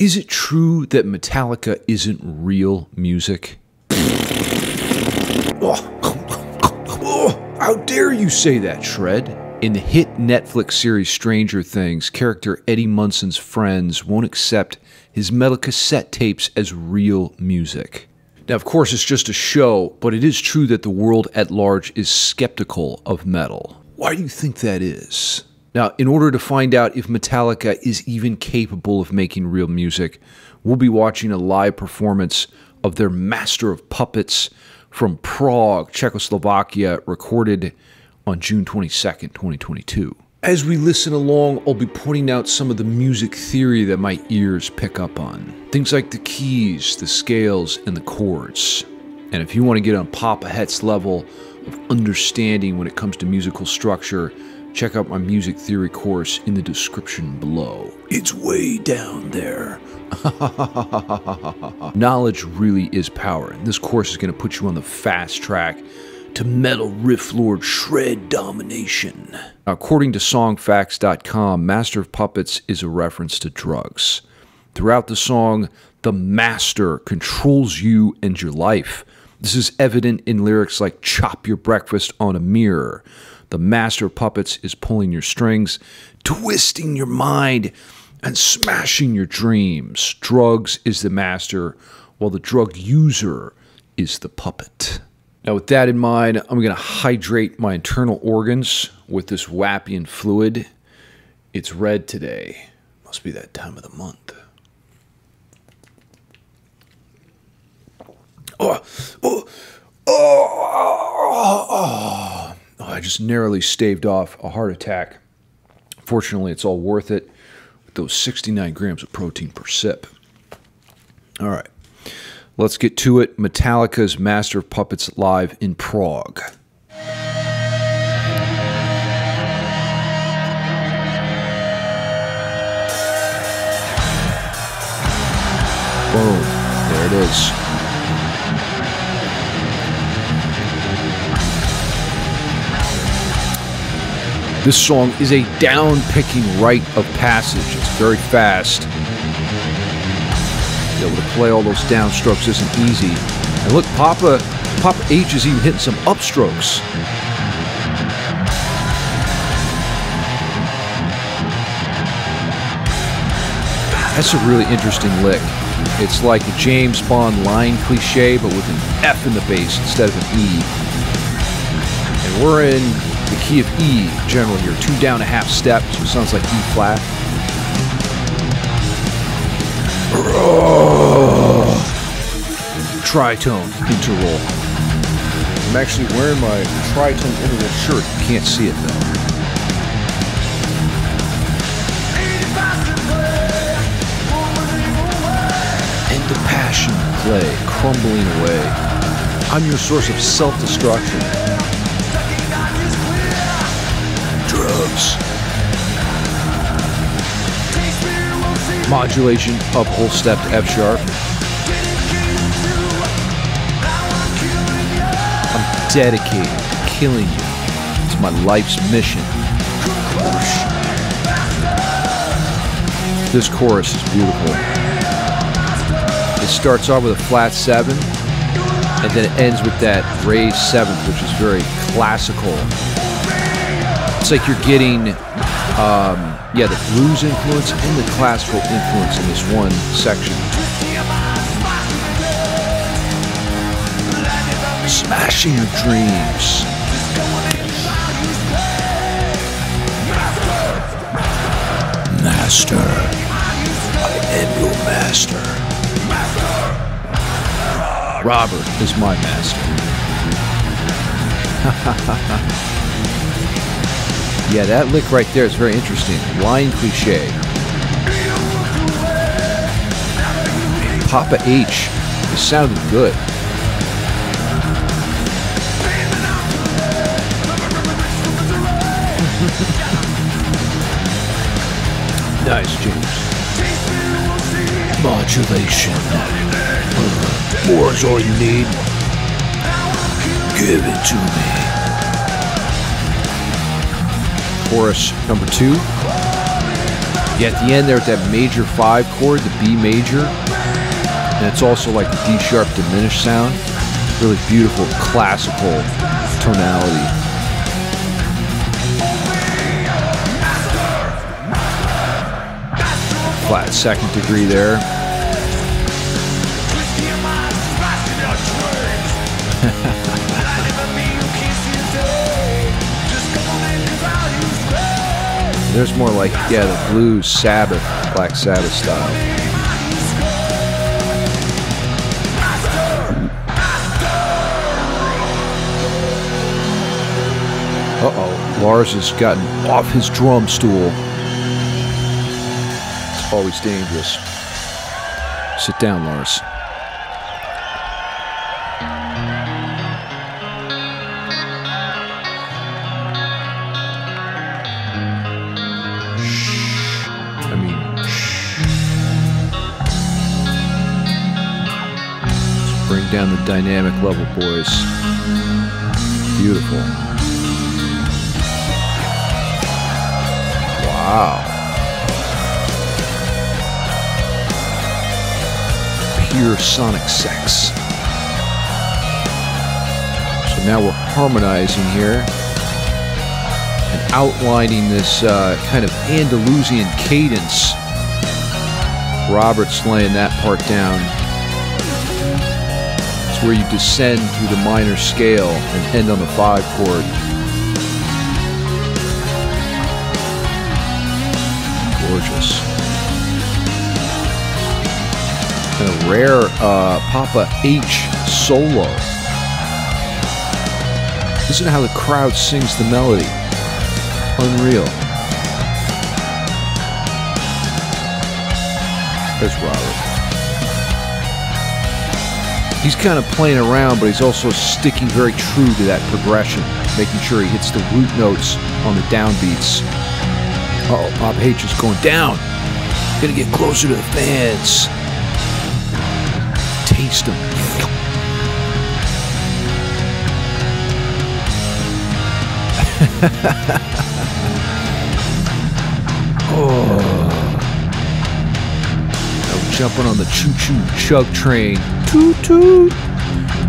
Is it true that Metallica isn't real music? Oh, how dare you say that, Shred? In the hit Netflix series Stranger Things, character Eddie Munson's friends won't accept his metal cassette tapes as real music. Now, of course, it's just a show, but it is true that the world at large is skeptical of metal. Why do you think that is? Now, in order to find out if Metallica is even capable of making real music, we'll be watching a live performance of their Master of Puppets from Prague, Czechoslovakia, recorded on June 22nd, 2022. As we listen along, I'll be pointing out some of the music theory that my ears pick up on. Things like the keys, the scales, and the chords. And if you want to get on Papa Het's level of understanding when it comes to musical structure, check out my music theory course in the description below. It's way down there. Knowledge really is power, and this course is going to put you on the fast track to metal riff lord shred domination. According to songfacts.com, Master of Puppets is a reference to drugs. Throughout the song, the master controls you and your life. This is evident in lyrics like "Chop your breakfast on a mirror." The Master of Puppets is pulling your strings, twisting your mind, and smashing your dreams. Drugs is the master, while the drug user is the puppet. Now, with that in mind, I'm going to hydrate my internal organs with this Wapian fluid. It's red today. Must be that time of the month. I just narrowly staved off a heart attack. Fortunately, it's all worth it with those 69 grams of protein per sip. All right, let's get to it. Metallica's Master of Puppets live in Prague. Boom, there it is. This song is a down-picking rite of passage. It's very fast. To be able to play all those downstrokes isn't easy. And look, Papa H is even hitting some upstrokes. That's a really interesting lick. It's like a James Bond line cliche, but with an F in the bass instead of an E. And we're in the key of E general here, 2 down a half steps, so it sounds like E flat. Oh, tritone interroll. I'm actually wearing my tritone interroll shirt. You can't see it though. And the passion play crumbling away. I'm your source of self-destruction. Modulation up whole step to F sharp. I'm dedicated to killing you. It's my life's mission. This chorus is beautiful. It starts off with a flat 7, and then it ends with that raised 7th, which is very classical. It's like you're getting, the blues influence and the classical influence in this one section. Smashing your dreams. Master. I am your master. Robert is my master. Ha ha ha ha. Yeah, that lick right there is very interesting. Line cliche. Papa H. It sounded good. Nice, James. Modulation. More is all you need. Give it to me. Chorus number 2. Yeah, at the end there's that major 5 chord, the B major, and it's also like the D sharp diminished sound. Really beautiful classical tonality. Flat second degree there. There's more like, yeah, the blues, Sabbath, Black Sabbath style. Uh-oh, Lars has gotten off his drum stool. Always dangerous. Sit down, Lars. Shh. I mean, shh. Let's bring down the dynamic level, boys. Beautiful. Wow. Pure sonic sex. So now we're harmonizing here and outlining this kind of Andalusian cadence. Robert's laying that part down. It's where you descend through the minor scale and end on the 5 chord. Gorgeous. A rare Papa H solo. Listen to how the crowd sings the melody. Unreal. There's Robert. He's kind of playing around, but he's also sticking very true to that progression, making sure he hits the root notes on the downbeats. Uh-oh, Papa H is going down. Gonna get closer to the fans. Taste them. Oh. Now jumping on the choo-choo chug train. Toot-toot.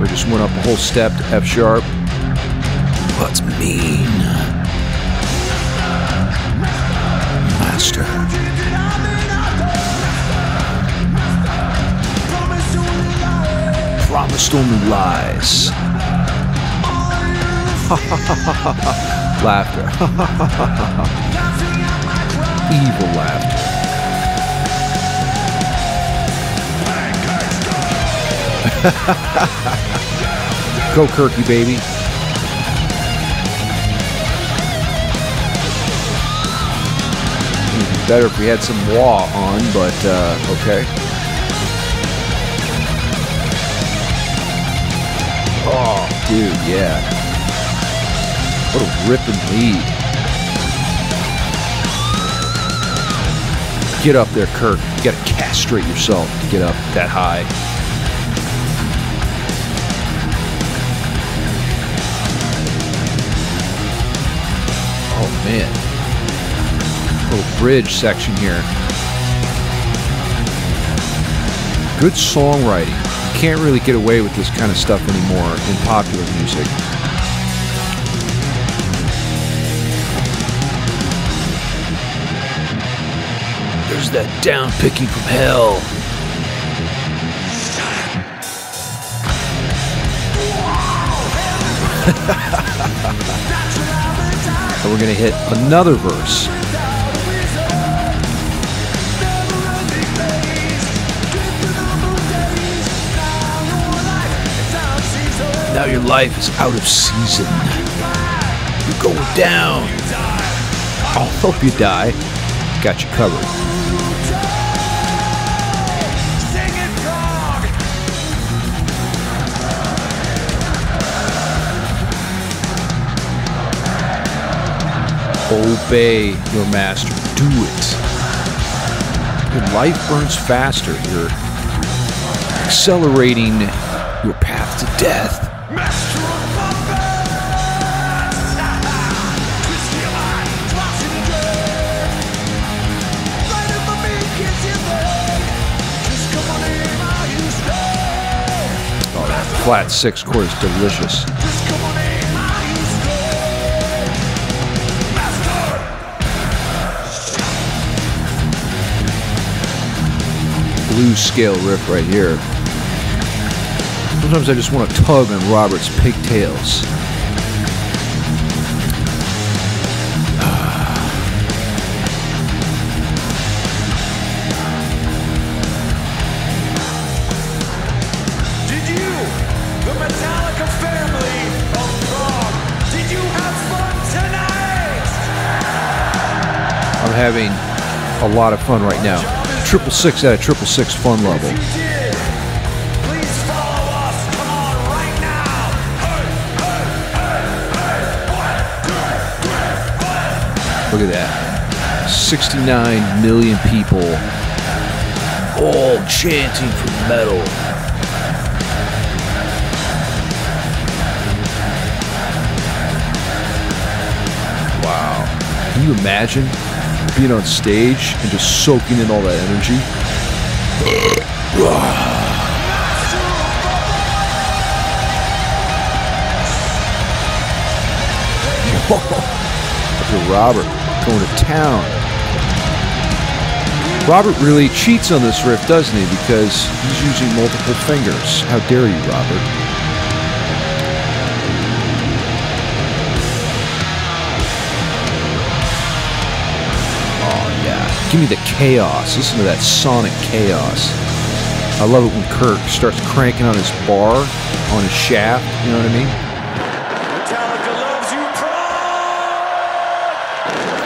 We just went up a whole step to F sharp. What's mean? Master. Promised only lies. Laughter. Evil laughter. Go Kirky, baby. It'd be better if we had some wah on, but okay. Oh, dude, yeah. What a ripping lead. Get up there, Kirk. You gotta castrate yourself to get up that high. Oh, man. Little bridge section here. Good songwriting. Can't really get away with this kind of stuff anymore in popular music. There's that down picking from hell. And we're gonna hit another verse. Now your life is out of season. You're going down. I'll help you die. Got you covered. Obey your master. Do it. Your life burns faster. You're accelerating your path to death. Master of Puppets! Twist your mind, toss it again. flat six chord is delicious. Blues scale riff right here. Sometimes I just want to tug on Robert's pigtails. Having a lot of fun right now. 666 at a 666 fun level. Look at that. 69 million people all chanting for metal. Wow. Can you imagine being on stage and just soaking in all that energy? Look at Robert going to town. Robert really cheats on this riff, doesn't he? Because he's using multiple fingers. How dare you, Robert? Give me the chaos. Listen to that sonic chaos. I love it when Kirk starts cranking on his bar, on his shaft. You know what I mean? Metallica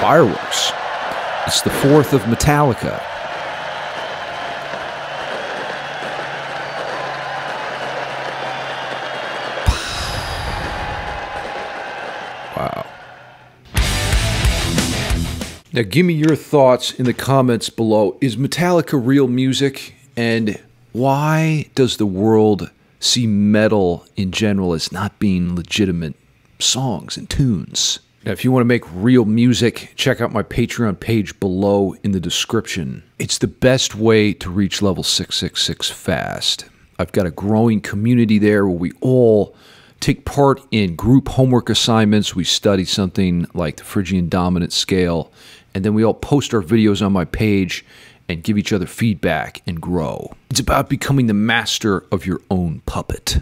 loves you, Prague! Fireworks. It's the 4th of Metallica. Now, give me your thoughts in the comments below. Is Metallica real music? And why does the world see metal in general as not being legitimate songs and tunes? Now, if you want to make real music, check out my Patreon page below in the description. It's the best way to reach level 666 fast. I've got a growing community there where we all take part in group homework assignments. We study something like the Phrygian dominant scale. And then we all post our videos on my page and give each other feedback and grow. It's about becoming the master of your own puppet.